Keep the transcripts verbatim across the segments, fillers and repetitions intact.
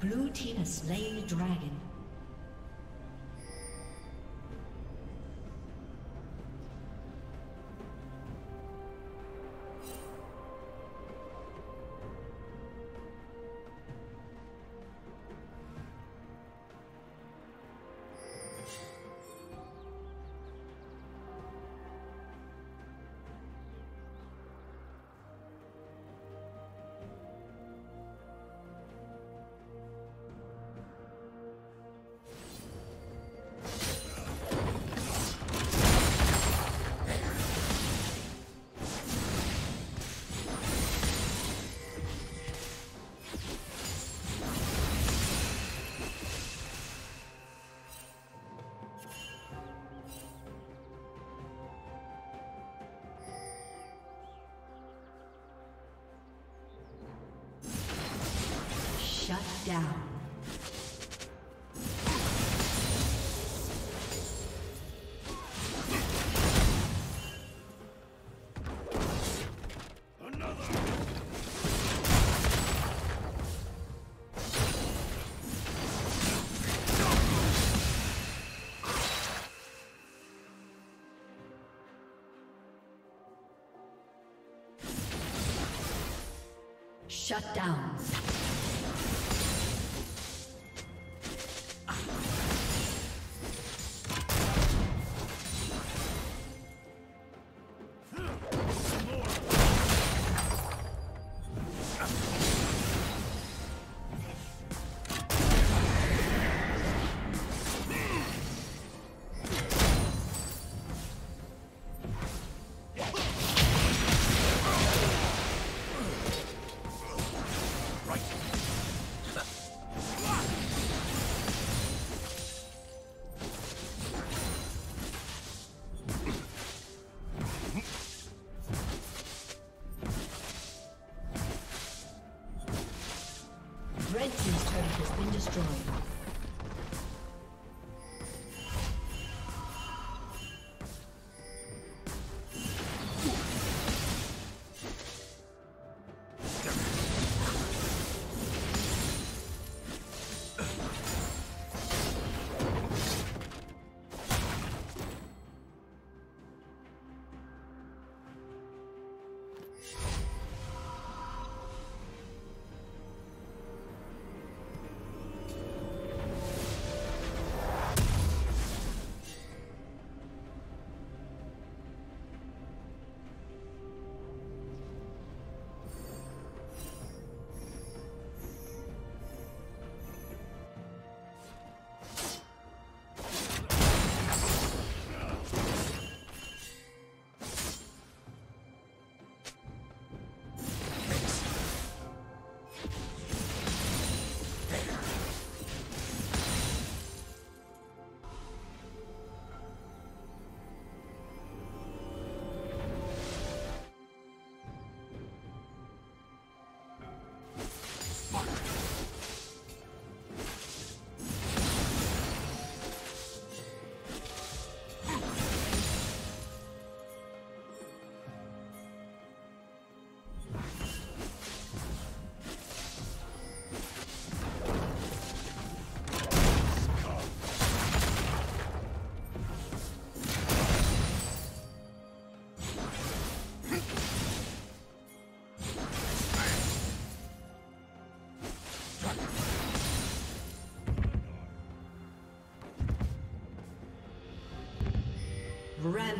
Blue team has slain the dragon. Shut down. Shut down. Red team's turret has been destroyed.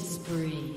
Spree.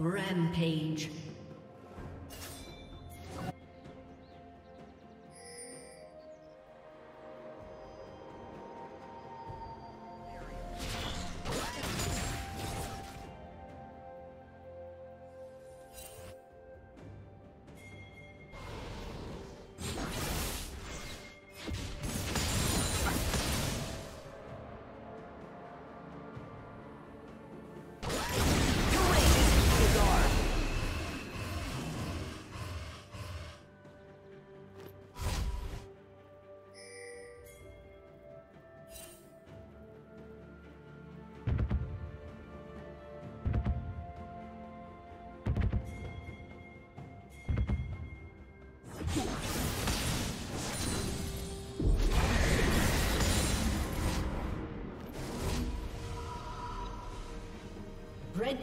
Rampage. Red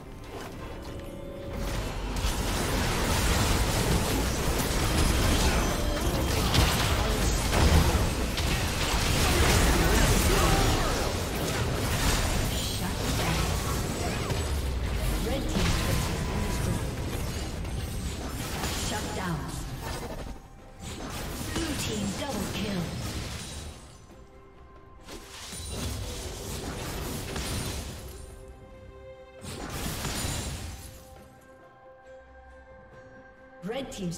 Red team's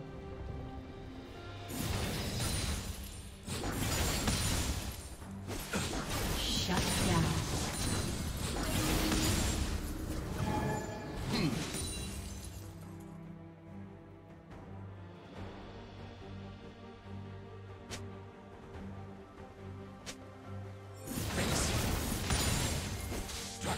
Shut down. Hmm. Thanks. Struck.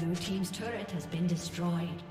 Blue team's turret has been destroyed.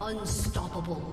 Unstoppable.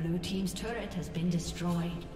Blue team's turret has been destroyed.